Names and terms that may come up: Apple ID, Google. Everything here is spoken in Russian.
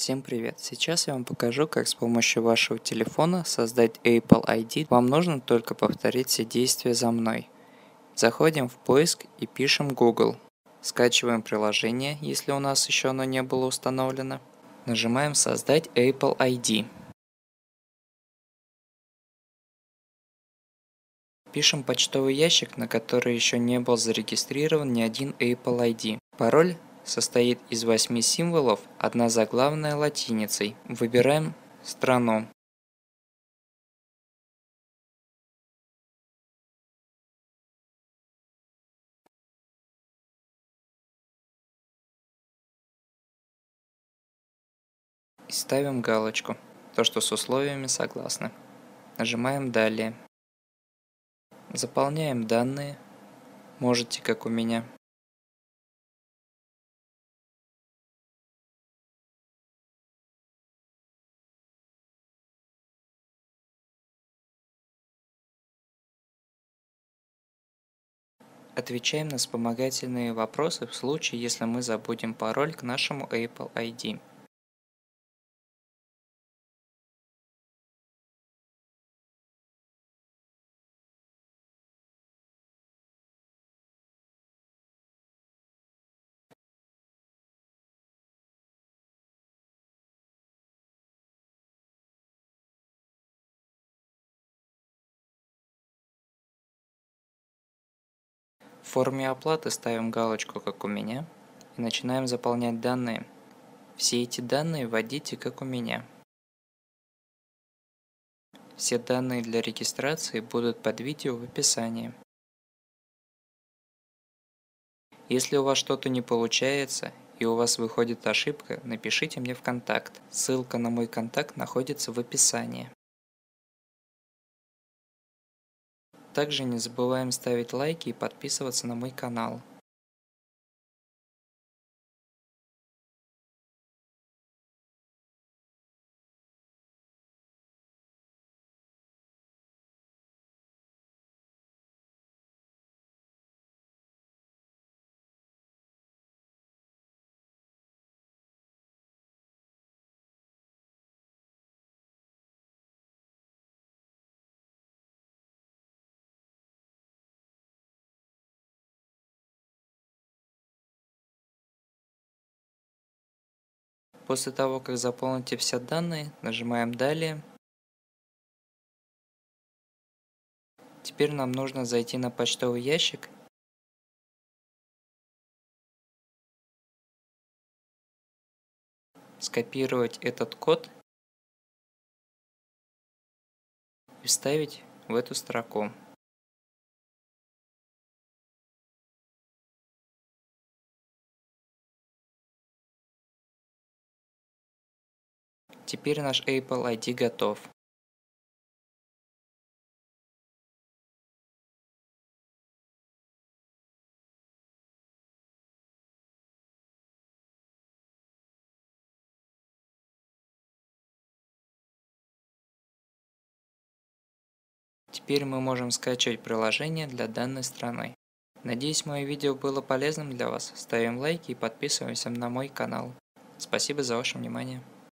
Всем привет! Сейчас я вам покажу, как с помощью вашего телефона создать Apple ID. Вам нужно только повторить все действия за мной. Заходим в поиск и пишем Google. Скачиваем приложение, если у нас еще оно не было установлено. Нажимаем «Создать Apple ID». Пишем почтовый ящик, на который еще не был зарегистрирован ни один Apple ID. Пароль состоит из 8 символов, одна заглавная латиницей. Выбираем страну. И ставим галочку, то что с условиями согласны. Нажимаем «Далее». Заполняем данные, можете как у меня. Отвечаем на вспомогательные вопросы в случае, если мы забудем пароль к нашему Apple ID. В форме оплаты ставим галочку «Как у меня» и начинаем заполнять данные. Все эти данные вводите «Как у меня». Все данные для регистрации будут под видео в описании. Если у вас что-то не получается и у вас выходит ошибка, напишите мне в контакт. Ссылка на мой контакт находится в описании. Также не забываем ставить лайки и подписываться на мой канал. После того, как заполните все данные, нажимаем «Далее». Теперь нам нужно зайти на почтовый ящик . Скопировать этот код и вставить в эту строку. Теперь наш Apple ID готов. Теперь мы можем скачивать приложение для данной страны. Надеюсь, мое видео было полезным для вас. Ставим лайки и подписываемся на мой канал. Спасибо за ваше внимание.